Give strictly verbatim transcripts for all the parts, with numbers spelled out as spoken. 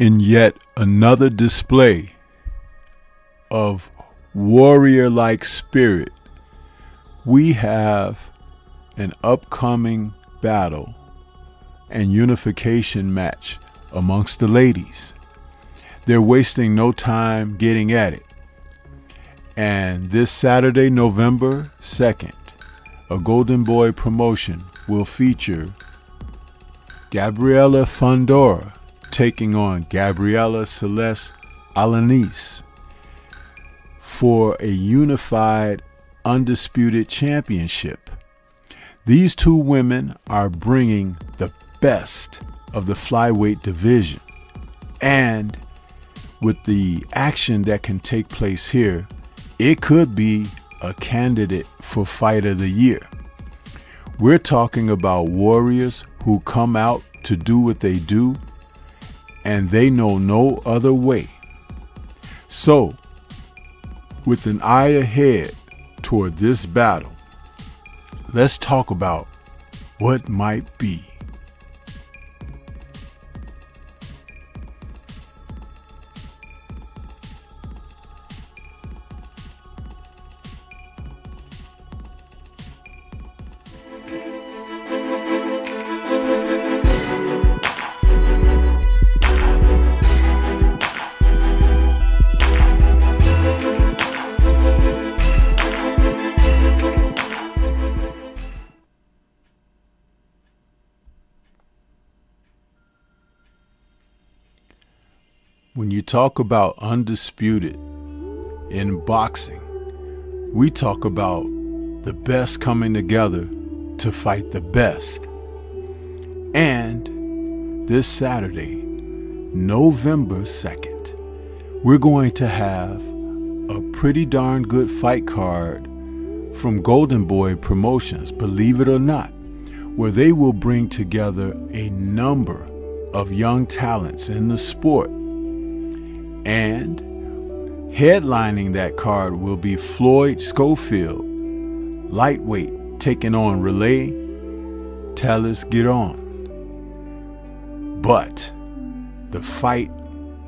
in yet another display of warrior-like spirit, we have an upcoming battle and unification match amongst the ladies. They're wasting no time getting at it. And this Saturday, November second, a Golden Boy promotion will feature Gabriela Fundora taking on Gabriela Celeste Alaniz for a unified, undisputed championship. These two women are bringing the best of the flyweight division, and with the action that can take place here, it could be a candidate for Fight of the Year. We're talking about warriors who come out to do what they do, and they know no other way. So, with an eye ahead toward this battle, let's talk about what might be. When you talk about undisputed in boxing, we talk about the best coming together to fight the best. And this Saturday, November second, we're going to have a pretty darn good fight card from Golden Boy Promotions, believe it or not, where they will bring together a number of young talents in the sport. And headlining that card will be Floyd Schofield, lightweight, taking on Relay. Tell us, get on. But the fight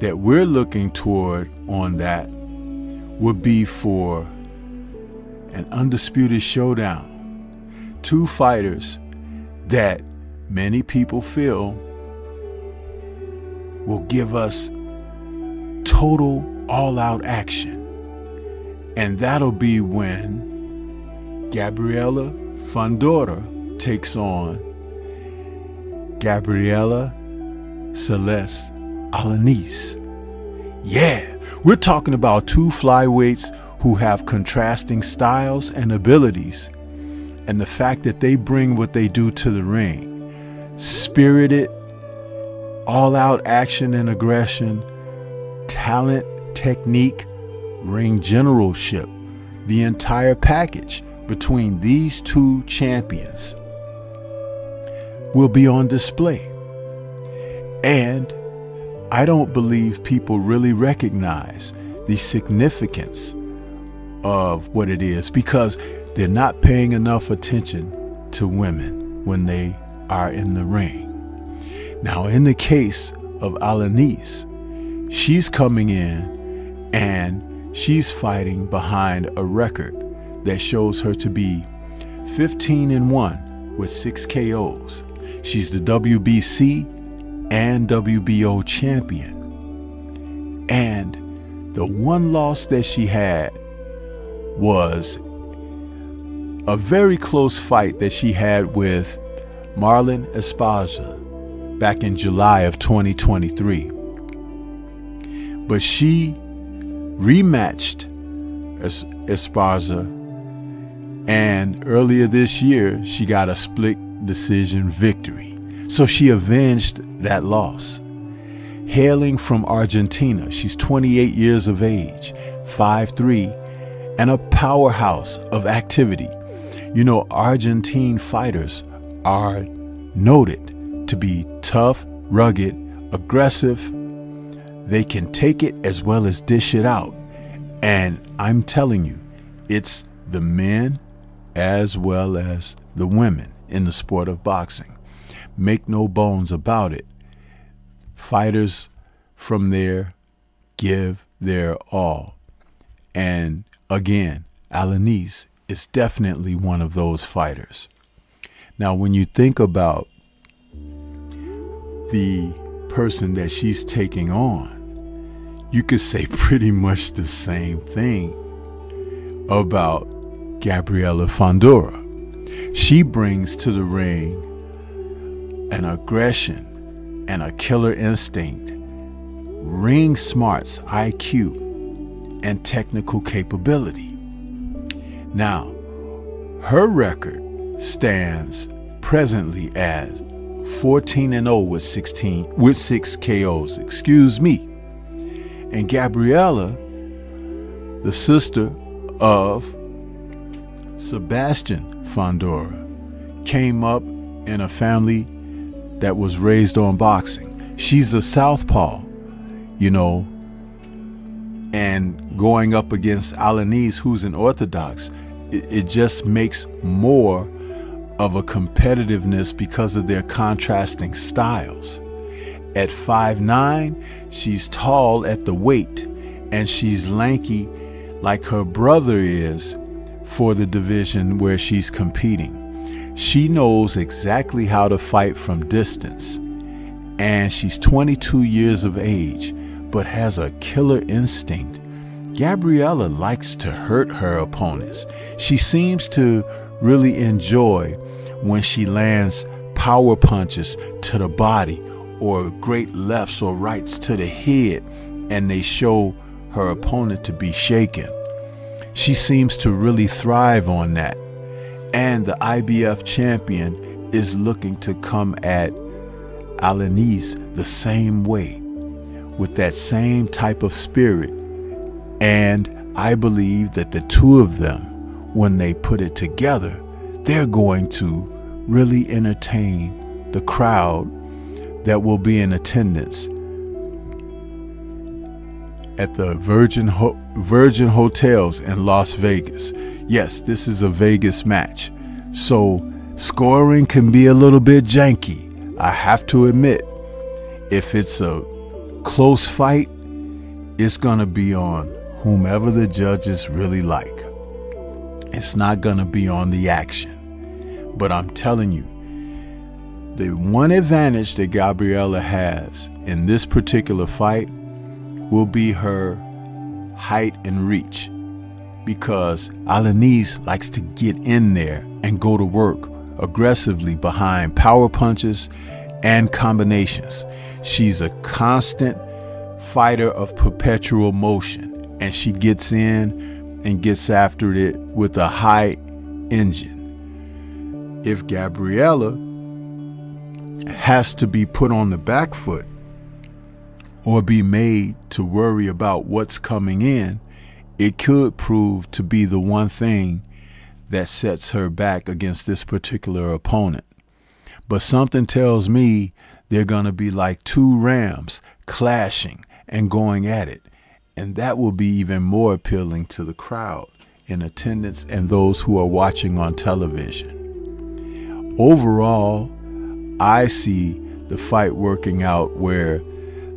that we're looking toward on that would be for an undisputed showdown. Two fighters that many people feel will give us total all-out action. And that'll be when Gabriela Fundora takes on Gabriela Celeste Alaniz. Yeah, we're talking about two flyweights who have contrasting styles and abilities, and the fact that they bring what they do to the ring. Spirited, all-out action and aggression, talent, technique, ring generalship, the entire package between these two champions will be on display. And I don't believe people really recognize the significance of what it is, because they're not paying enough attention to women when they are in the ring. Now, in the case of Alaniz, she's coming in and she's fighting behind a record that shows her to be fifteen and one with six K Os. She's the W B C and W B O champion. And the one loss that she had was a very close fight that she had with Marlen Esparza back in July of twenty twenty-three. But she rematched Esparza, and earlier this year, she got a split decision victory. So she avenged that loss. Hailing from Argentina, she's twenty-eight years of age, five three, and a powerhouse of activity. You know, Argentine fighters are noted to be tough, rugged, aggressive. They can take it as well as dish it out. And I'm telling you, it's the men as well as the women in the sport of boxing. Make no bones about it. Fighters from there, give their all. And again, Alaniz is definitely one of those fighters. Now, when you think about the person that she's taking on, you could say pretty much the same thing about Gabriela Fundora. She brings to the ring an aggression and a killer instinct, ring smarts, I Q, and technical capability. Now, her record stands presently as fourteen and oh with sixteen with six K Os, excuse me. And Gabriela, the sister of Sebastian Fundora, came up in a family that was raised on boxing. She's a southpaw, you know, and going up against Alaniz, who's an orthodox, it, it just makes more of a competitiveness because of their contrasting styles. At five nine, she's tall at the weight, and she's lanky like her brother is for the division where she's competing. She knows exactly how to fight from distance, and she's twenty-two years of age, but has a killer instinct. Gabriela likes to hurt her opponents. She seems to really enjoy when she lands power punches to the body or great lefts or rights to the head, and they show her opponent to be shaken. She seems to really thrive on that. And the I B F champion is looking to come at Alaniz the same way, with that same type of spirit. And I believe that the two of them, when they put it together, they're going to really entertain the crowd that will be in attendance at the Virgin Ho- Virgin Hotels in Las Vegas. Yes, this is a Vegas match, so scoring can be a little bit janky, I have to admit. If it's a close fight, it's gonna be on whomever the judges really like. It's not gonna be on the action. But I'm telling you, the one advantage that Gabriela has in this particular fight will be her height and reach, because Alaniz likes to get in there and go to work aggressively behind power punches and combinations. She's a constant fighter of perpetual motion, and she gets in and gets after it with a high engine. If Gabriela has to be put on the back foot or be made to worry about what's coming in, it could prove to be the one thing that sets her back against this particular opponent. But something tells me they're going to be like two rams clashing and going at it. And that will be even more appealing to the crowd in attendance and those who are watching on television. Overall, I see the fight working out where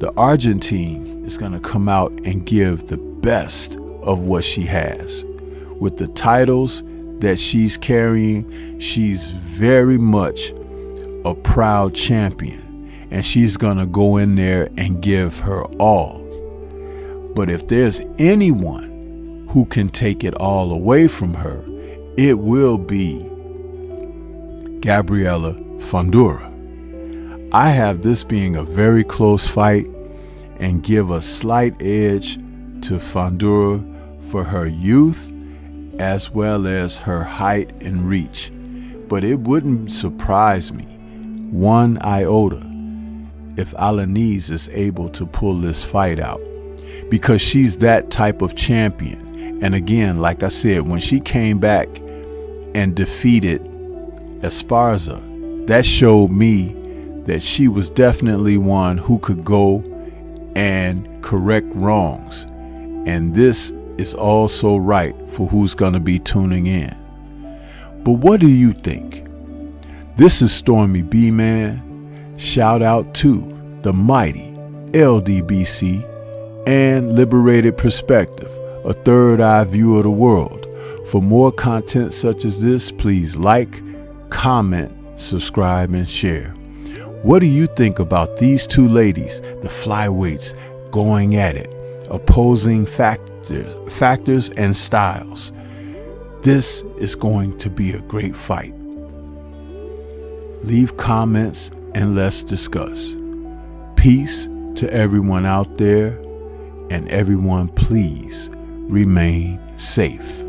the Argentine is going to come out and give the best of what she has. With the titles that she's carrying, she's very much a proud champion, and she's gonna go in there and give her all. But if there's anyone who can take it all away from her, it will be Gabriela Fundora. I have this being a very close fight and give a slight edge to Fundora for her youth as well as her height and reach. But it wouldn't surprise me one iota if Alaniz is able to pull this fight out, because she's that type of champion. And again, like I said, when she came back and defeated Esparza, that showed me that she was definitely one who could go and correct wrongs. And this is also right for who's going to be tuning in. But what do you think? This is Stormy B-Man. Shout out to the mighty L D B C, and Liberated Perspective, a third eye view of the world. For more content such as this, please like, comment, subscribe, and share. What do you think about these two ladies, the flyweights, going at it, opposing factors, factors and styles? This is going to be a great fight. Leave comments and let's discuss. Peace to everyone out there, and everyone please remain safe.